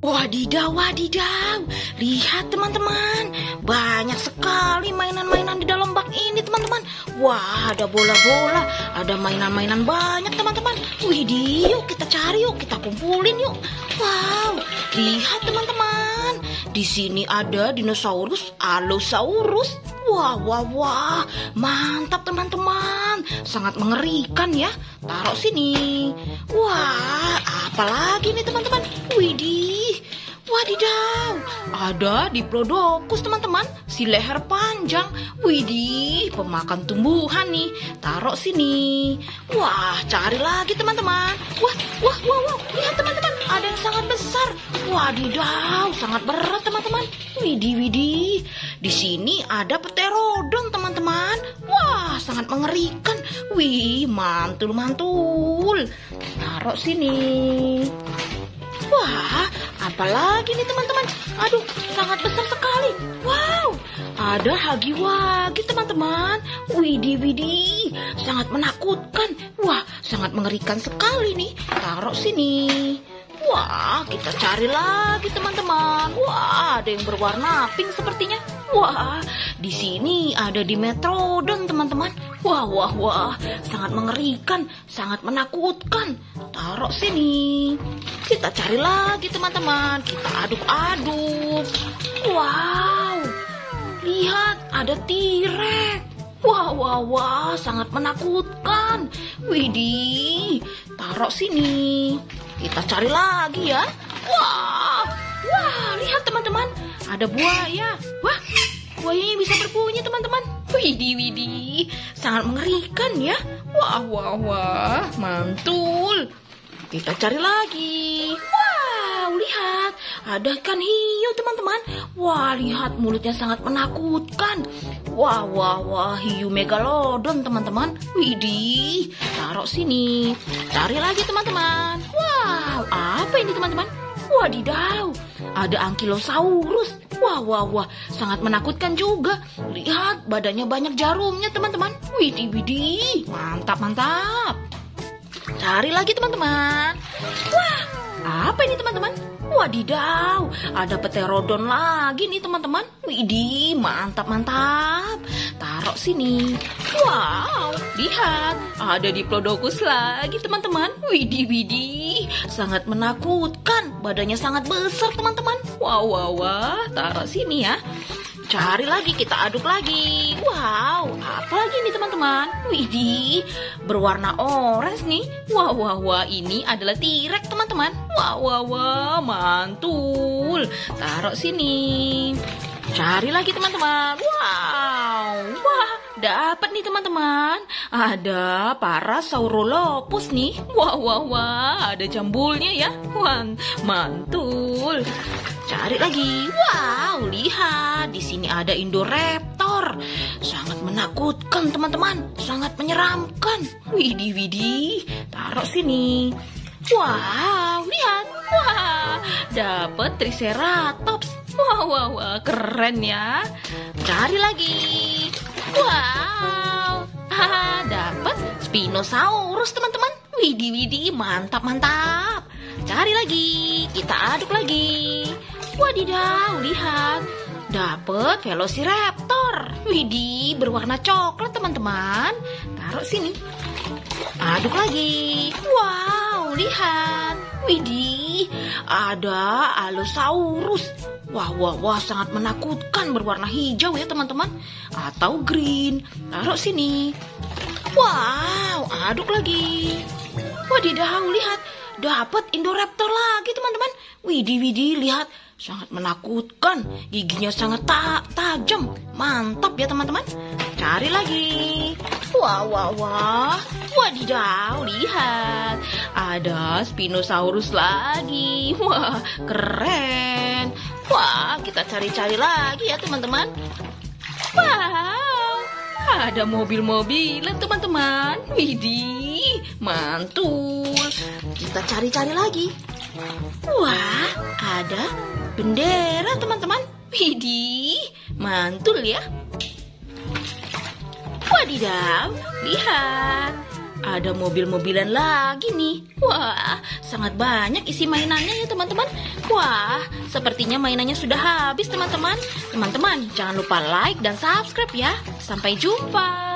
Wadidaw, wadidaw. Lihat teman-teman, banyak sekali mainan-mainan di dalam bak ini teman-teman. Wah, ada bola-bola, ada mainan-mainan banyak teman-teman. Widih, yuk kita cari yuk, kita kumpulin yuk. Wow, lihat teman-teman. Di sini ada dinosaurus, Allosaurus. Wah, wah, wah. Mantap teman-teman. Sangat mengerikan ya. Taruh sini. Wah, apalagi nih teman-teman. Widih. Wadidaw, ada Diplodocus teman-teman, si leher panjang. Widih, pemakan tumbuhan nih, taruh sini. Wah, cari lagi teman-teman. Wah, wah, wah, wah, lihat teman-teman, ada yang sangat besar. Wadidaw, sangat berat teman-teman. Widih, widih, di sini ada Pterodong teman-teman. Wah, sangat mengerikan. Wih, mantul, mantul. Taruh sini. Wah, apalagi nih teman-teman? Aduh, sangat besar sekali. Wow, ada Hagiwagi teman-teman. Widih, widih, sangat menakutkan. Wah, sangat mengerikan sekali nih. Taruh sini. Wah, kita cari lagi teman-teman. Wah, ada yang berwarna pink sepertinya. Wah, di sini ada Dimetrodon teman-teman. Wah, wah, wah, sangat mengerikan, sangat menakutkan. Taruh sini. Kita cari lagi teman-teman. Kita aduk-aduk. Wow, lihat ada T-rex. Wah, wah, wah, sangat menakutkan. Widih, taruh sini. Kita cari lagi ya. Wah, wah, lihat teman-teman. Ada buaya. Wah, buayanya bisa berbunyi teman-teman. Widih, widih, sangat mengerikan ya. Wah, wah, wah, mantul. Kita cari lagi. Wow, lihat, ada ikan hiu teman-teman. Wah, lihat mulutnya sangat menakutkan. Wah, wah, wah, hiu megalodon teman-teman. Widih, taruh sini. Cari lagi teman-teman. Wow, apa ini teman-teman? Wadidaw, ada Ankylosaurus. Wah, wah, wah, sangat menakutkan juga. Lihat, badannya banyak jarumnya teman-teman. Widih, widih, mantap, mantap. Cari lagi teman-teman. Wah, apa ini teman-teman? Wadidaw, ada Pterodon lagi nih teman-teman. Widih, mantap, mantap. Taruh sini. Wow, lihat, ada Diplodocus lagi teman-teman. Widih, widih, sangat menakutkan. Badannya sangat besar teman-teman. Wow, wow, wow, taruh sini ya. Cari lagi, kita aduk lagi. Wow, apa lagi nih teman-teman? Widih, berwarna orange nih. Wah, wah, wah, ini adalah T-rex teman-teman. Wah, wah, wah, mantul. Taruh sini. Cari lagi teman-teman. Wow, wah, dapat nih teman-teman. Ada Parasaurolopus nih. Wah, wah, wah, ada jambulnya ya. Wah, mantul. Cari lagi. Wow, lihat, di sini ada Indoraptor. Sangat menakutkan teman-teman, sangat menyeramkan. Widih, widih, taruh sini. Wow, lihat, wah, dapat Triceratops. Wah, wah, wah, keren ya. Cari lagi. Wow, haha, dapat Spinosaurus teman-teman. Widih, widih, mantap, mantap. Cari lagi, kita aduk lagi. Wadidaw, lihat, dapet Velociraptor. Widih, berwarna coklat teman-teman. Taruh sini. Aduk lagi. Wow, lihat, widih, ada Allosaurus. Wah, wah, wah, sangat menakutkan, berwarna hijau ya teman-teman. Atau green. Taruh sini. Wow, aduk lagi. Wadidaw, lihat, dapat Indoraptor lagi teman-teman. Widih, widih, lihat, sangat menakutkan. Giginya sangat tajam. Mantap ya teman-teman. Cari lagi. Wah, wah, wah. Wadidaw, lihat, ada Spinosaurus lagi. Wah, keren. Wah, kita cari-cari lagi ya teman-teman. Wow, ada mobil-mobilan teman-teman. Widih, mantul. Kita cari-cari lagi. Wah, ada bendera teman-teman. Widih, mantul ya. Wadidaw, lihat, ada mobil-mobilan lagi nih. Wah, sangat banyak isi mainannya ya teman-teman. Wah, sepertinya mainannya sudah habis teman-teman. Teman-teman, jangan lupa like dan subscribe ya. Sampai jumpa.